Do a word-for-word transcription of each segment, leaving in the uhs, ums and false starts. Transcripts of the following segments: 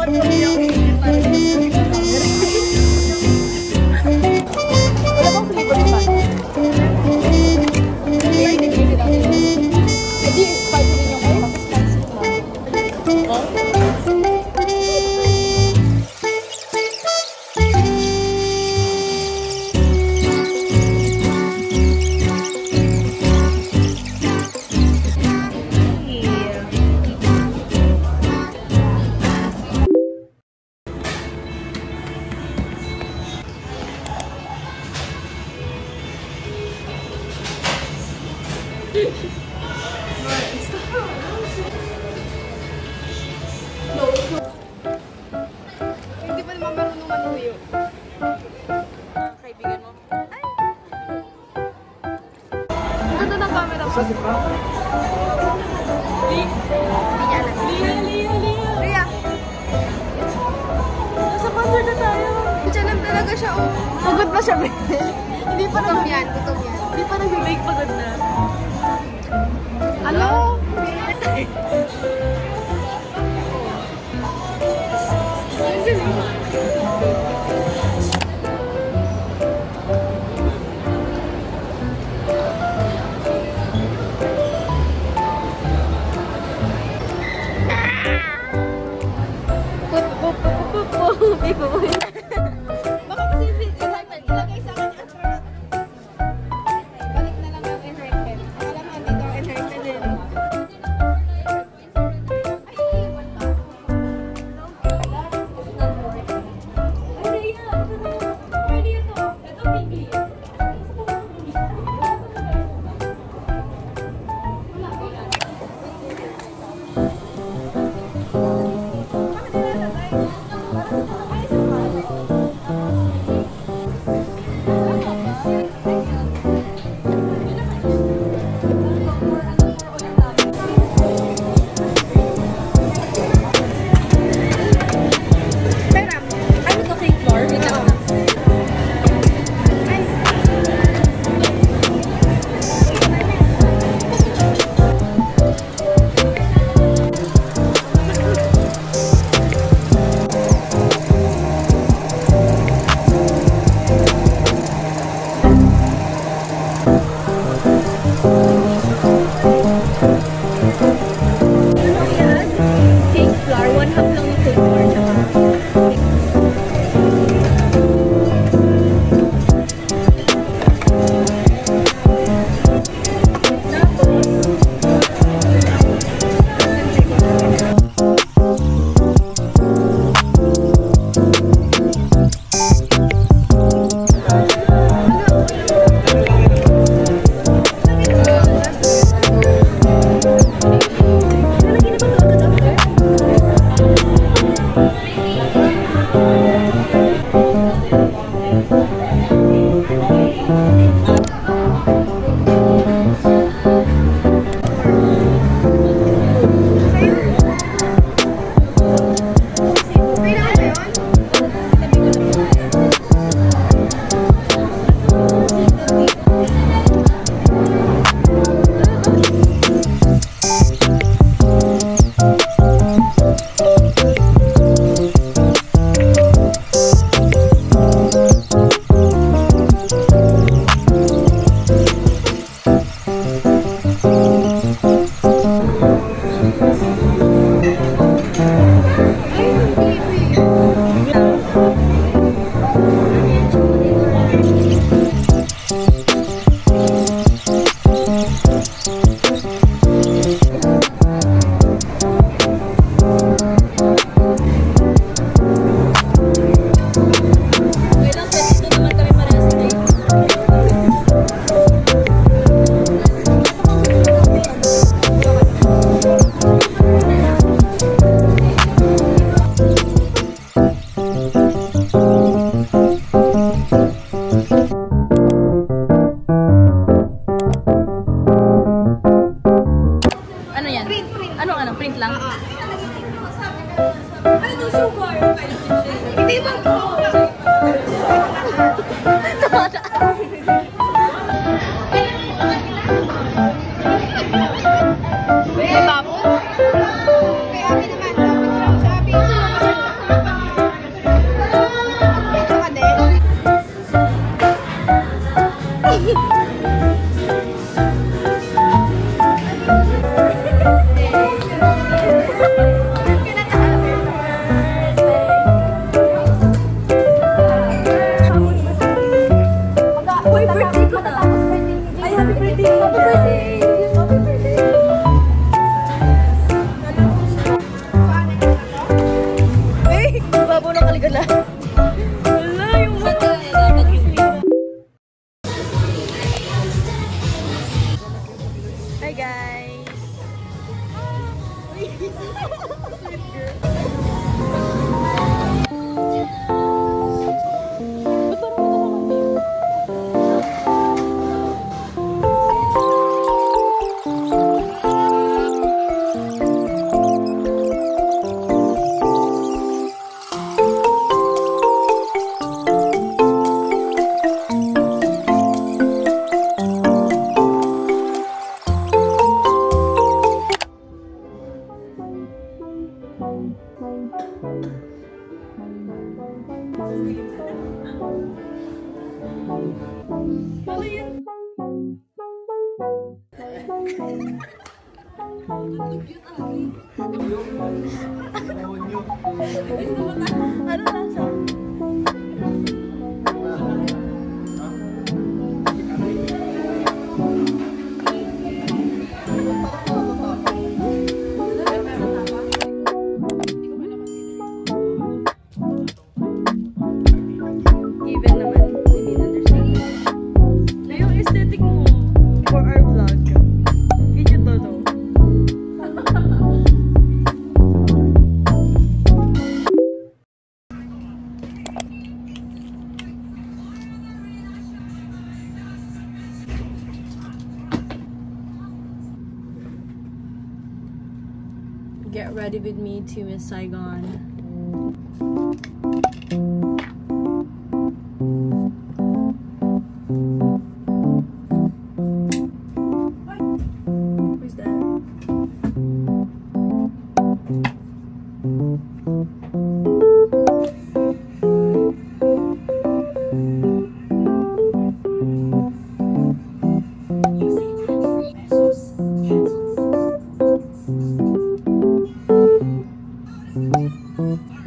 Wait, babo? Kaya amin naman, dapat siya. Sabi, ibabaw ng kaligala. Wala yung mata. Hi guys. Get ready with me to Miss Saigon. Who's that?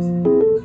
This.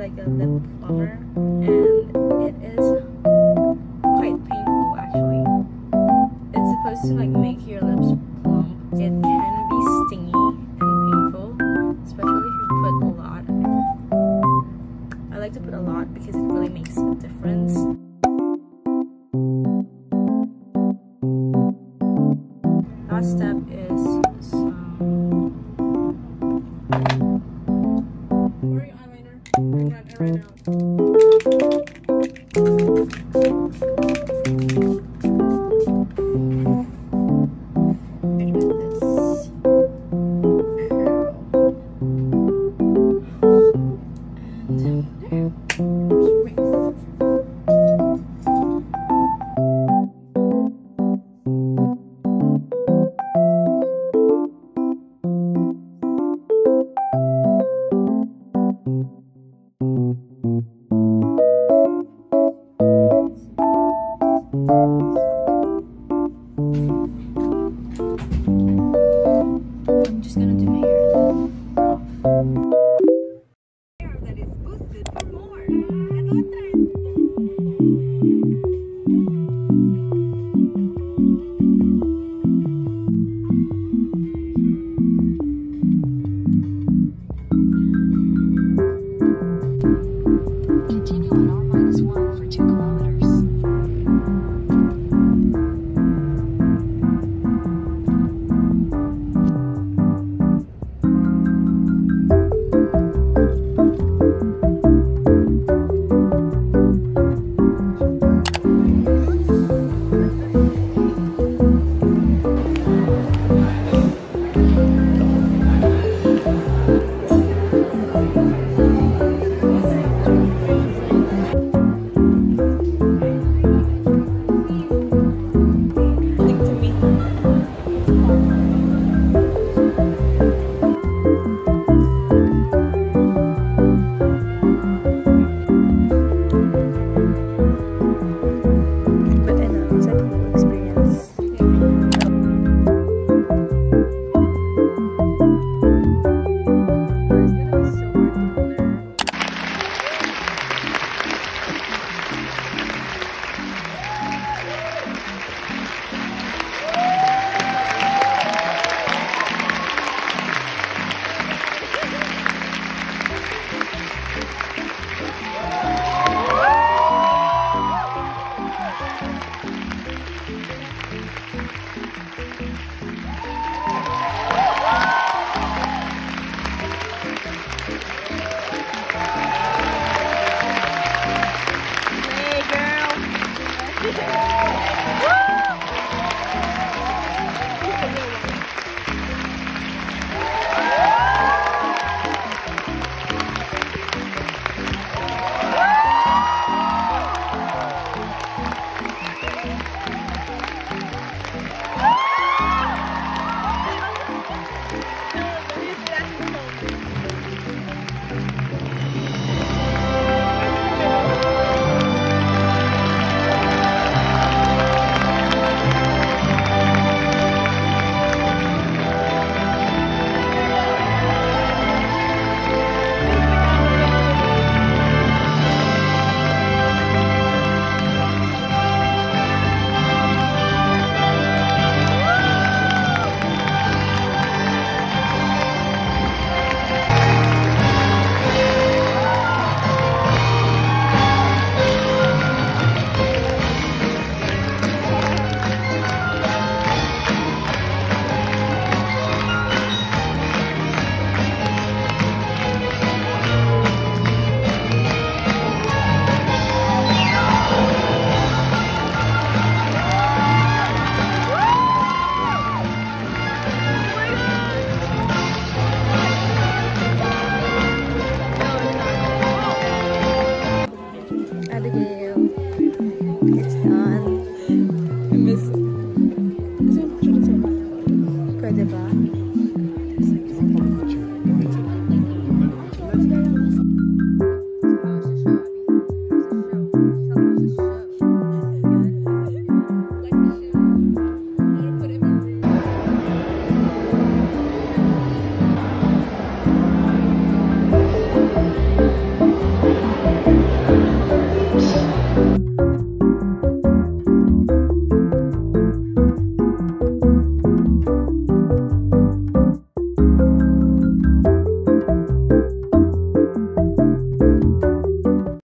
like a lip cover, and it is quite painful actually. It's supposed to like make your lips plump. It can be stingy and painful, especially if you put a lot. I like to put a lot because it really makes a difference. Last step is some Oreo eyeliner. I'm not it right now. I got this curl. And there. I'm just gonna do my hair off. Hair that is boosted for more.